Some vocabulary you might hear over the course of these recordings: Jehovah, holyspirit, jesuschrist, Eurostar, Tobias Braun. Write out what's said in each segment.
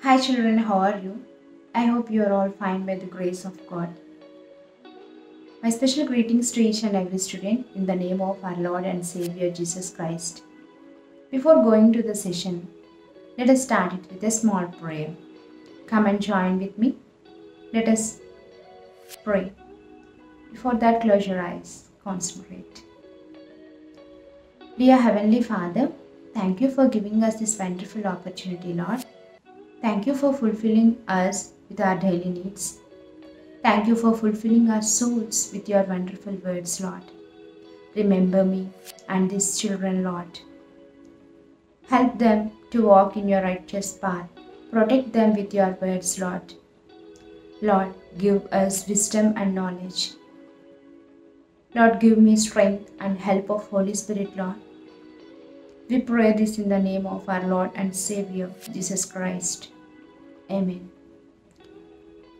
Hi children, how are you? I hope you are all fine by the grace of God. My special greetings to each and every student in the name of our Lord and Savior Jesus Christ. Before going to the session, let us start it with a small prayer. Come and join with me. Let us pray. Before that, close your eyes. Concentrate. Dear Heavenly Father, thank you for giving us this wonderful opportunity, Lord. Thank you for fulfilling us with our daily needs. Thank you for fulfilling our souls with your wonderful words, Lord. Remember me and these children, Lord. Help them to walk in your righteous path. Protect them with your words, Lord. Lord, give us wisdom and knowledge. Lord, give me strength and help of Holy Spirit, Lord. We pray this in the name of our Lord and Savior, Jesus Christ. Amen.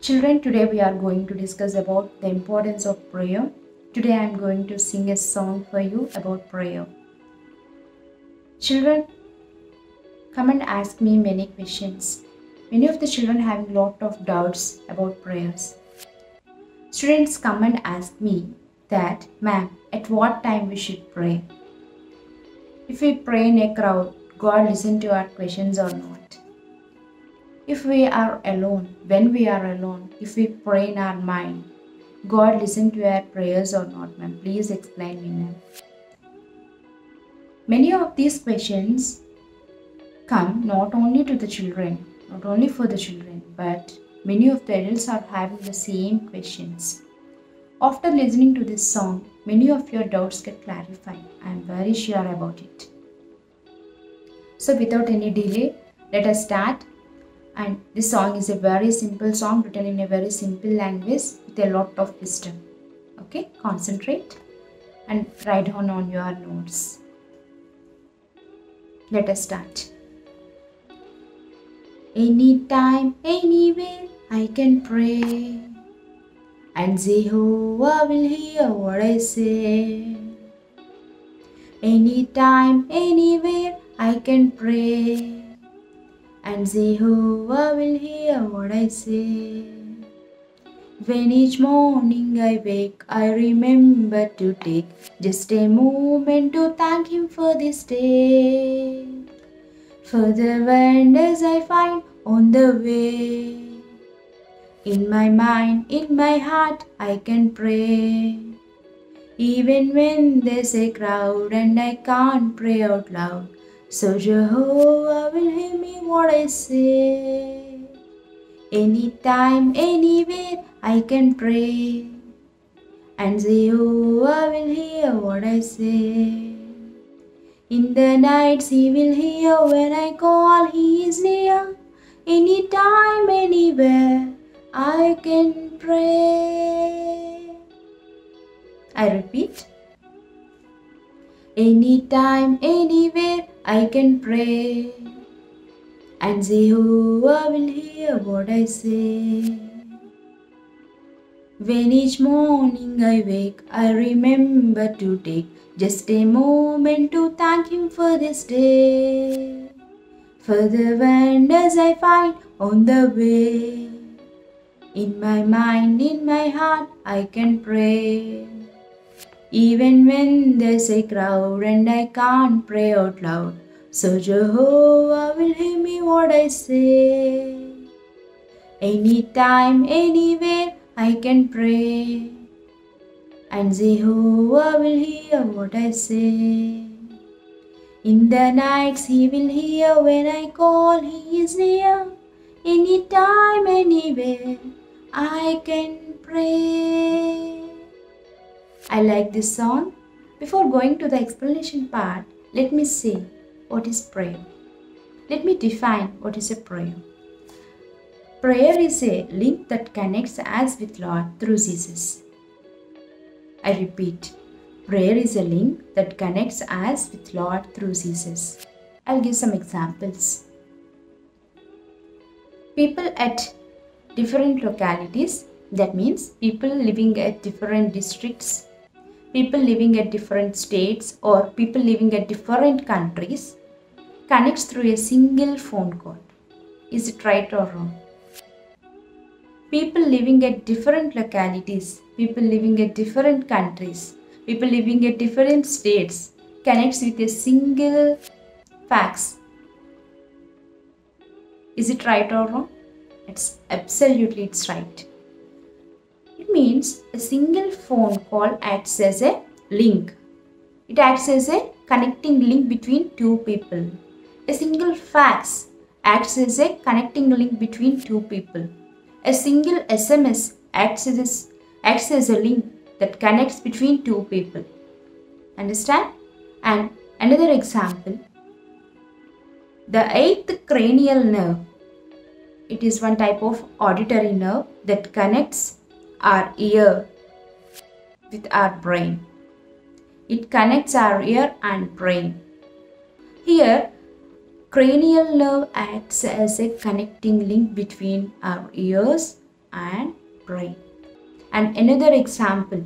Children, today we are going to discuss about the importance of prayer. Today I am going to sing a song for you about prayer. Children, come and ask me many questions. Many of the children have a lot of doubts about prayers. Students, come and ask me that, ma'am, at what time we should pray? If we pray in a crowd, God listens to our questions or not? If we are alone, when we are alone, if we pray in our mind, God listens to our prayers or not, ma'am? Please explain me, ma'am. Many of these questions come not only to the children, not only for the children, but many of the adults are having the same questions. After listening to this song, many of your doubts get clarified. I am very sure about it. So without any delay, let us start. And this song is a very simple song written in a very simple language with a lot of wisdom. Okay, concentrate and write down on your notes. Let us start. Anytime, anywhere, I can pray. And Jehovah will hear what I say. Anytime, anywhere, I can pray. And Jehovah will hear what I say. When each morning I wake, I remember to take just a moment to thank Him for this day. For the wonders I find on the way. In my mind, in my heart, I can pray. Even when there's a crowd and I can't pray out loud, so Jehovah will hear me what I say. Anytime, anywhere, I can pray. And Jehovah will hear what I say. In the nights He will hear when I call, He is near. Anytime, anywhere, I can pray. I repeat. Anytime, anywhere, I can pray. And Jehovah will hear what I say. When each morning I wake, I remember to take just a moment to thank Him for this day. For the wonders I find on the way. In my mind, in my heart, I can pray. Even when there's a crowd and I can't pray out loud, so Jehovah will hear me what I say. Anytime, anywhere, I can pray. And Jehovah will hear what I say. In the nights He will hear when I call, He is near. Anytime, anywhere, I can pray. I like this song. Before going to the explanation part, let me say what is prayer. Let me define what is a prayer. Prayer is a link that connects us with Lord through Jesus. I repeat, prayer is a link that connects us with Lord through Jesus. I'll give some examples. People at different localities, that means people living at different districts, people living at different states, or people living at different countries, connects through a single phone call. Is it right or wrong? People living at different localities, people living at different countries, people living at different states connects with a single fax. Is it right or wrong? It's absolutely it's right. It means a single phone call acts as a link. It acts as a connecting link between two people. A single fax acts as a connecting link between two people. A single SMS acts as a link that connects between two people. Understand? And another example, the 8th cranial nerve. It is one type of auditory nerve that connects our ear with our brain. It connects our ear and brain. Here, cranial nerve acts as a connecting link between our ears and brain. And another example,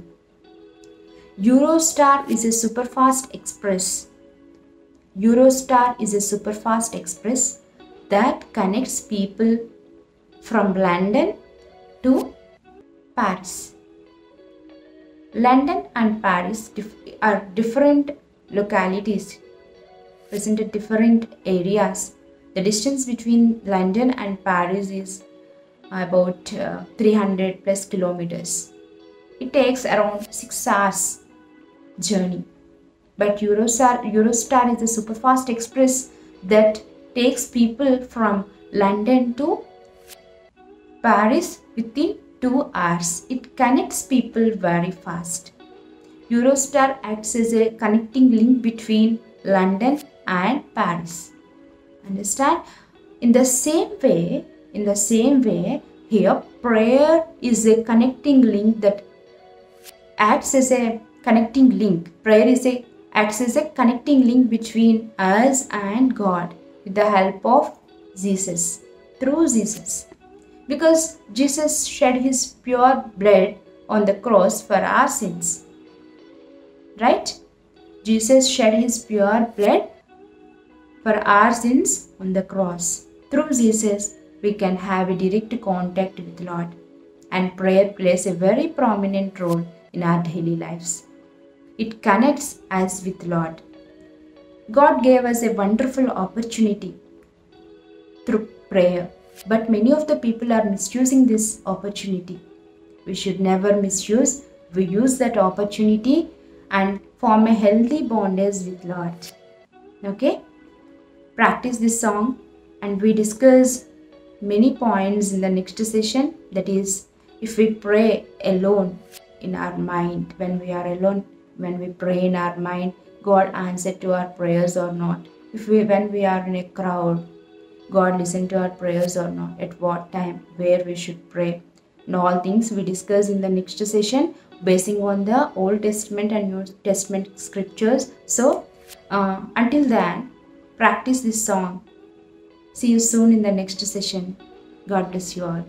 Eurostar is a superfast express. Eurostar is a superfast express that connects people from London to Paris. London and Paris are different localities, present at different areas. The distance between London and Paris is about 300 plus kilometers. It takes around 6 hours journey. But Eurostar is a superfast express that takes people from London to Paris within 2 hours. It connects people very fast. Eurostar acts as a connecting link between London and Paris. Understand? In the same way, here prayer is a connecting link that acts as a connecting link. Prayer acts as a connecting link between us and God with the help of Jesus, through Jesus. Because Jesus shed his pure blood on the cross for our sins. Right? Jesus shed his pure blood for our sins on the cross. Through Jesus, we can have a direct contact with the Lord. And prayer plays a very prominent role in our daily lives. It connects us with the Lord. God gave us a wonderful opportunity through prayer. But many of the people are misusing this opportunity. We should never misuse. We use that opportunity and form a healthy bondage with Lord. Okay? Practice this song and we discuss many points in the next session. That is, if we pray alone in our mind, when we are alone, when we pray in our mind, God answered to our prayers or not. When we are in a crowd, God listen to our prayers or not, at what time, where we should pray. And all things we discuss in the next session basing on the Old Testament and New Testament scriptures. So, until then, practice this song. See you soon in the next session. God bless you all.